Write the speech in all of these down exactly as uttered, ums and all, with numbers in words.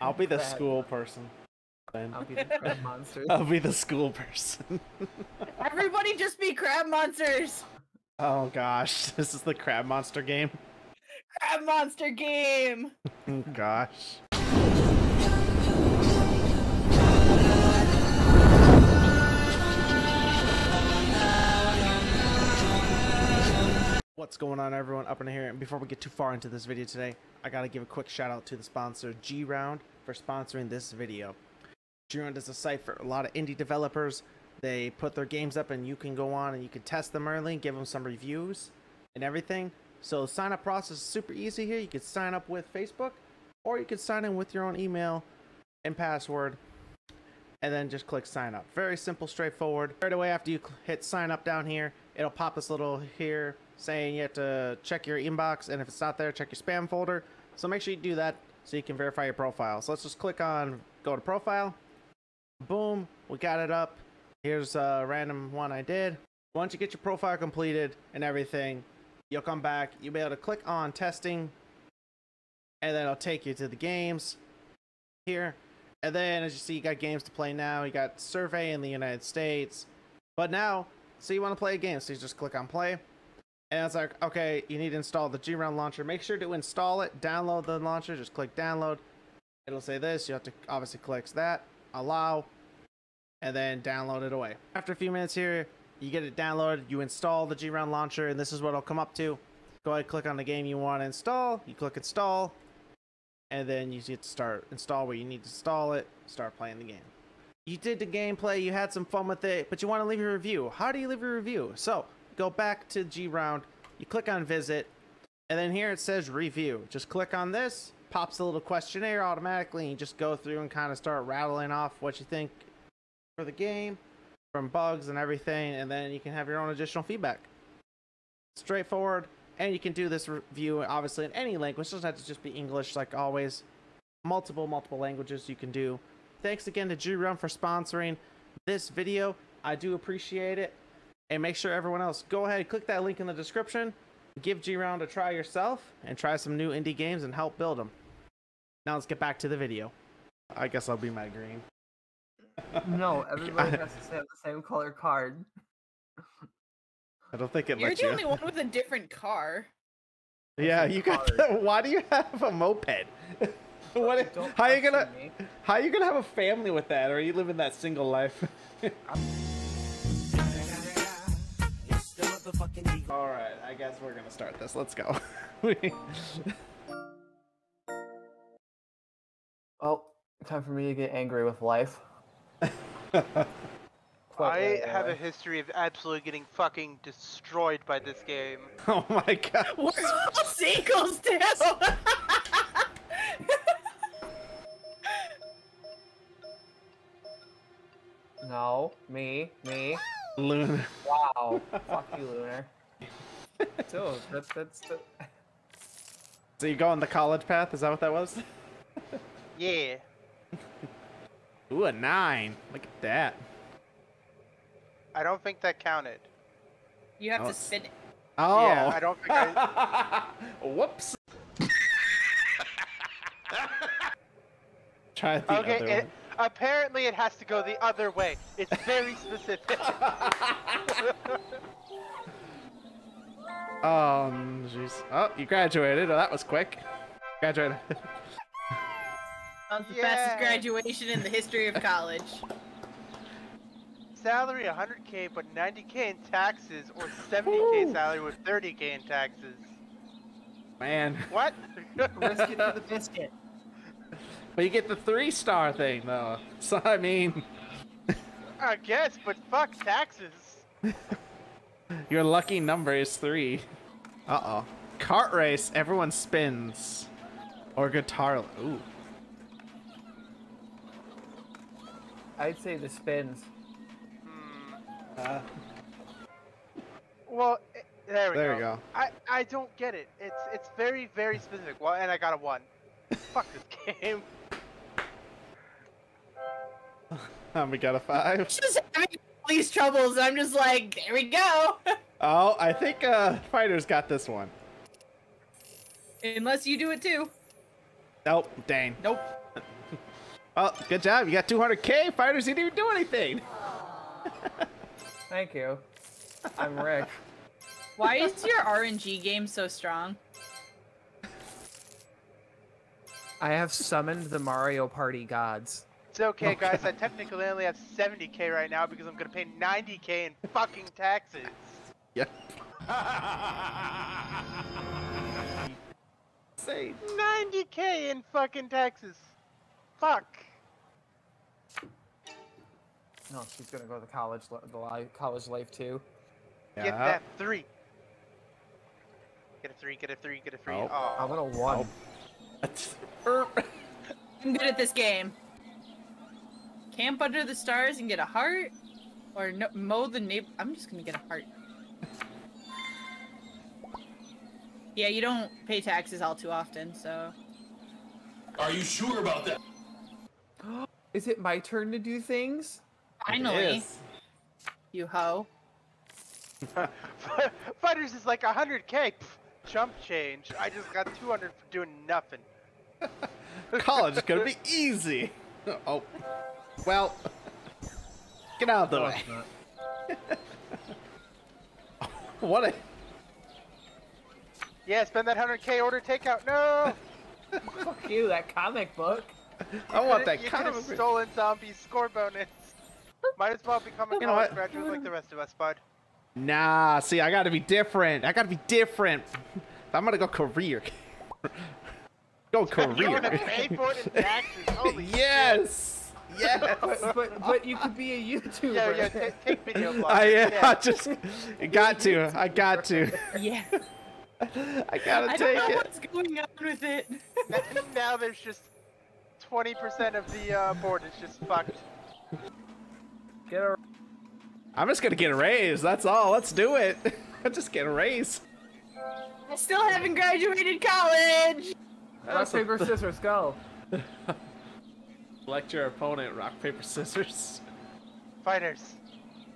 I'll be the school person. I'll be the crab monster. I'll be the school person. Everybody just be crab monsters. Oh gosh, this is the crab monster game. Crab monster game. Gosh. What's going on, everyone? Up in here, and before we get too far into this video today, I gotta give a quick shout out to the sponsor G Round for sponsoring this video. G Round is a site for a lot of indie developers. They put their games up and you can go on and you can test them early, give them some reviews and everything. So the sign up process is super easy here. You could sign up with Facebook, or you could sign in with your own email and password, and then just click sign up. Very simple, straightforward. Right away after you hit sign up down here, it'll pop this little here saying you have to check your inbox, and if it's not there, check your spam folder. So make sure you do that so you can verify your profile. So let's just click on go to profile. Boom, we got it up. Here's a random one I did. Once you get your profile completed and everything, you'll come back, you'll be able to click on testing, and then it'll take you to the games here. And then as you see, you got games to play now. You got survey in the United States, but now so you want to play a game, so you just click on play. And it's like, okay, you need to install the G Round launcher. Make sure to install it, download the launcher, just click download. It'll say this, you have to obviously click that, allow, and then download it away. After a few minutes here, you get it downloaded, you install the G Round launcher, and this is what it'll come up to. Go ahead, click on the game you want to install, you click install, and then you get to start, install where you need to install it, start playing the game. You did the gameplay, you had some fun with it, but you want to leave your review. How do you leave your review? So, go back to G Round, you click on visit, and then here it says review. Just click on this, pops a little questionnaire automatically, and you just go through and kind of start rattling off what you think for the game, from bugs and everything, and then you can have your own additional feedback. Straightforward, and you can do this review obviously in any language. It doesn't have to just be English like always. Multiple, multiple languages you can do. Thanks again to G Round for sponsoring this video. I do appreciate it. And make sure everyone else, go ahead and click that link in the description. Give G Round a try yourself and try some new indie games and help build them. Now let's get back to the video. I guess I'll be Matt Green. No, everybody has to have the same color card. I don't think it You're lets you. You're the only one with a different car. Yeah, you got the, why do you have a moped? What if, how are you gonna me. how are you gonna have a family with that? Or are you living that single life? All right, I guess we're gonna start this. Let's go. Well, time for me to get angry with life. I have a history of absolutely getting fucking destroyed by this game. Oh my god! Where's the sequels to? No, me, me. Lunar. Wow. Fuck you, Lunar. So that's that's. The... So you go on the college path? Is that what that was? Yeah. Ooh, a nine. Look at that. I don't think that counted. You have oh. to spin it. Oh. Yeah, I don't think I... Whoops. Try the okay, other it, one. Apparently it has to go the other way. It's very specific. um, jeez. Oh, you graduated. Oh, that was quick. Graduated. That was the yeah. fastest graduation in the history of college. Salary one hundred K, but ninety K in taxes, or seventy K Ooh. Salary with thirty K in taxes. Man. What? Risk it for the biscuit. But you get the three star thing, though. So, I mean... I guess, but fuck taxes. Your lucky number is three. Uh-oh. Kart race, everyone spins. Or guitar... Ooh. I'd say the spins. Hmm. Uh. Well, it, there we there go. You go. I I don't get it. It's it's very very specific. Well, and I got a one. Fuck this game. Um, we got a five. Just having all these troubles. I'm just like, there we go. Oh, I think uh, Fighterz got this one. Unless you do it too. Nope. Dang. Nope. Well, good job. You got two hundred K. Fighterz, you didn't even do anything. Thank you. I'm Rick. Why is your R N G game so strong? I have summoned the Mario Party gods. It's okay, oh, guys. God. I technically only have seventy K right now because I'm going to pay ninety K in fucking taxes. Yep. Say ninety K in fucking taxes. Fuck. No, she's going to go to the college, the li college life too. Yeah. Get that three. Get a three, get a three, get a three. Oh, oh. I'm going to one. Oh. I'm good at this game. Camp under the stars and get a heart, or no, mow the neighbor. I'm just gonna get a heart. Yeah, you don't pay taxes all too often, so. Are you sure about that? Is it my turn to do things? Finally, you hoe. Fighterz is like one hundred K. Pff, jump change. I just got two hundred for doing nothing. College is gonna be easy. Oh. Well, get out of the no, way. What a... Yeah, spend that one hundred K, order takeout. No! Fuck you, that comic book. You I want that you comic book. Stolen zombie score bonus. Might as well become a you college graduate like the rest of us, bud. Nah, see, I gotta be different. I gotta be different. I'm gonna go career. Go career. You're gonna pay for it in taxes. Holy yes! Shit. Yes, but, but but you could be a YouTuber. Yeah, yeah, take, take video blogs. I am. Yeah. I just got to. I got to. Yeah. I gotta I take it. I don't know it. What's going on with it. Now there's just twenty percent of the uh, board is just fucked. Get a. I'm just gonna get a raise. That's all. Let's do it. I just get a raise. I still haven't graduated college. Rock paper scissors go. Select your opponent, rock, paper, scissors. Fighterz.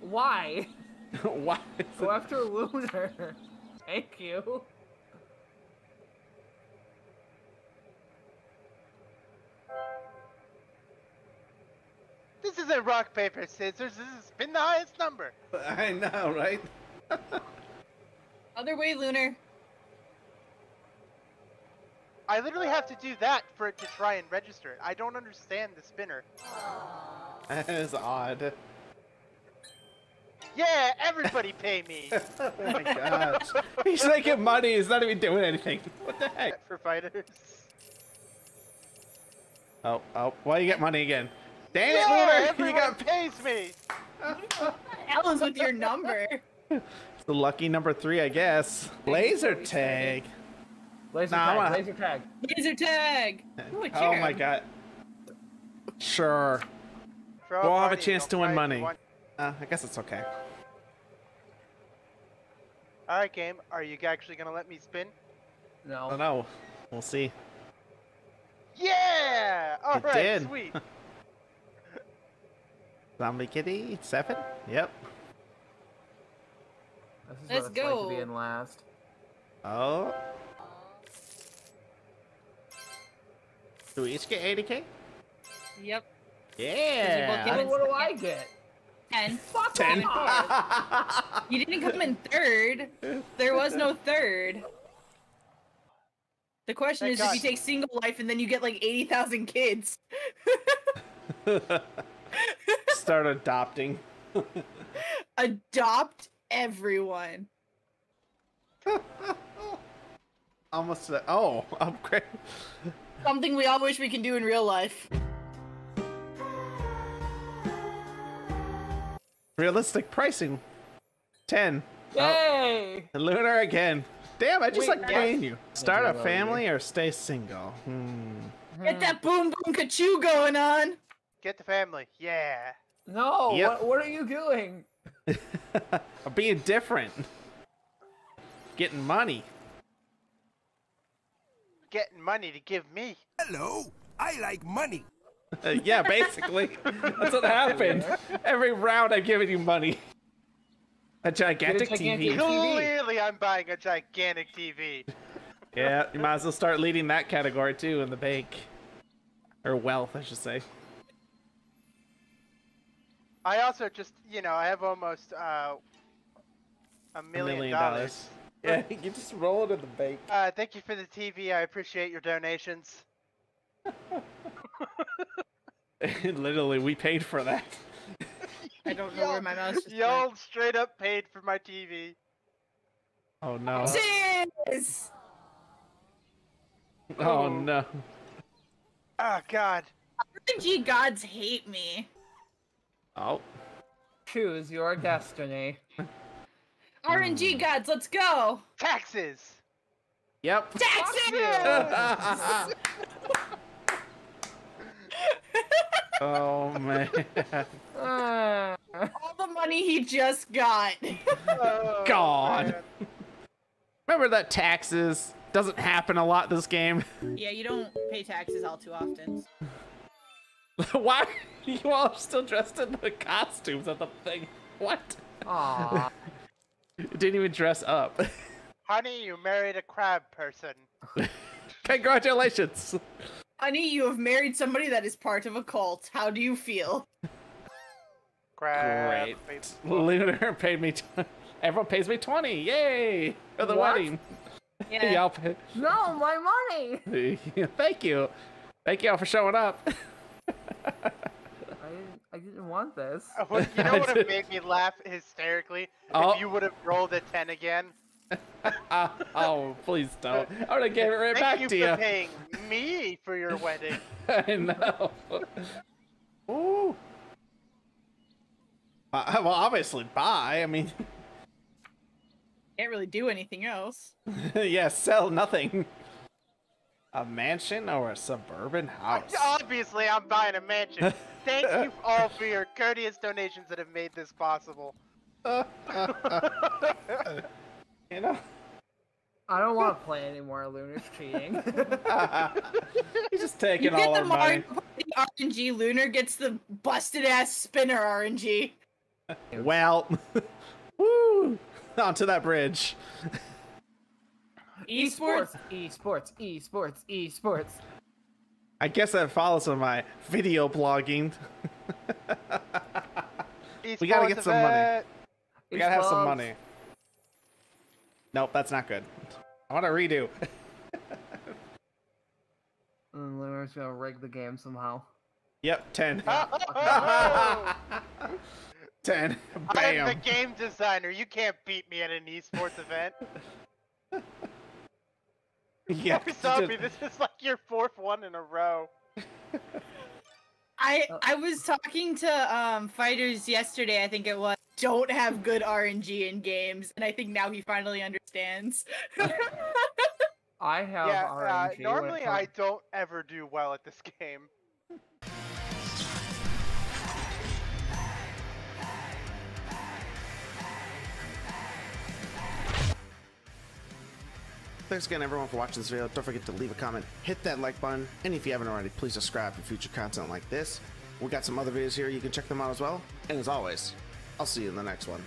Why? Why? Go after Lunar. Thank you. This isn't rock, paper, scissors. This has been the highest number. I know, right? Other way, Lunar. I literally have to do that for it to try and register it. I don't understand the spinner. That is odd. Yeah, everybody pay me. Oh my gosh. He's making money. He's not even doing anything. What the heck? For Fighterz. Oh, oh. Why you get money again? Dang yeah, it, Lunar! You got pays me. Ellen's with your number. It's the lucky number three, I guess. Laser tag. Laser, nah, tag, wanna... laser tag, laser tag! Laser tag! Oh my god. Sure. Throw we'll have money, a chance to win money. One... Uh, I guess it's okay. Alright game, are you actually gonna let me spin? No. I don't know. We'll see. Yeah! Alright, sweet. Zombie kitty, seven? Yep. This is Let's what it's go. Like to be in last. Oh. Do we each get eighty K? Yep. Yeah. What do I get? Ten. Fuck ten. You didn't come in third. There was no third. The question Thank is, God. If you take single life and then you get like eighty thousand kids. Start adopting. Adopt everyone. Almost. A, oh, upgrade. Something we all wish we can do in real life. Realistic pricing. ten. Yay! Oh. And Lunar again. Damn, I just Wait, like paying you. Start a family you. Or stay single. Hmm. Get that boom boom ka-choo going on. Get the family. Yeah. No, yep. what, what are you doing? I'm being different. Getting money. Getting money to give me. Hello, I like money. Uh, yeah, basically. That's what happened. Every round I'm giving you money. A gigantic, a gigantic T V. T V. Clearly I'm buying a gigantic T V. Yeah, you might as well start leading that category too in the bank. Or wealth, I should say. I also just, you know, I have almost uh, a million, a million dollars. dollars. Yeah, you just roll it in the bank. Uh, thank you for the T V. I appreciate your donations. Literally, we paid for that. I don't know where my mouse is. Y'all straight up paid for my T V. Oh no. Jeez! Oh, oh no. Oh god. R N G gods hate me. Oh. Choose your destiny. R N G gods, let's go! Taxes! Yep. Taxes! Oh man. Uh, all the money he just got. Oh, god. Man. Remember that taxes doesn't happen a lot this game. Yeah, you don't pay taxes all too often. Why are you all still dressed in the costumes of the thing? What? Aww. Didn't even dress up. Honey, you married a crab person. Congratulations. Honey, you have married somebody that is part of a cult. How do you feel? Crab. Great. Lunar paid me. Everyone pays me twenty. Yay! For the what? Wedding. Yeah. Y'all pay. No, my money. Thank you. Thank y'all for showing up. I didn't, I didn't want this. Well, you know what would have made me laugh hysterically? Oh. If you would have rolled a ten again. uh, oh, please don't. I would have gave it right Thank back you to you. Thank you for paying me for your wedding. I know. Ooh. Uh, well, obviously, buy. I mean... Can't really do anything else. Yeah, sell nothing. A mansion or a suburban house? Obviously, I'm buying a mansion. Thank you all for your courteous donations that have made this possible. Uh, uh, uh, you know, I don't want to play anymore. Lunar's cheating. He's just taking you all our money. R N G. Lunar gets the busted ass spinner R N G. Well, woo! Onto that bridge. Esports, esports, esports, esports. I guess that follows on my video blogging. We gotta get some money. We gotta have some money. Nope, that's not good. I want to redo. And Lunar's gonna rig the game somehow. Yep, ten. Oh! ten. Bam. I'm the game designer. You can't beat me at an esports event. Yeah, Zombie, this is like your fourth one in a row. I I was talking to um Fighterz yesterday, I think it was. Don't have good R N G in games, and I think now he finally understands. I have yeah, R N G. Uh, normally, I don't ever do well at this game. Thanks again everyone for watching this video. Don't forget to leave a comment, hit that like button, and if you haven't already, please subscribe for future content like this. We got some other videos here, you can check them out as well. And as always, I'll see you in the next one.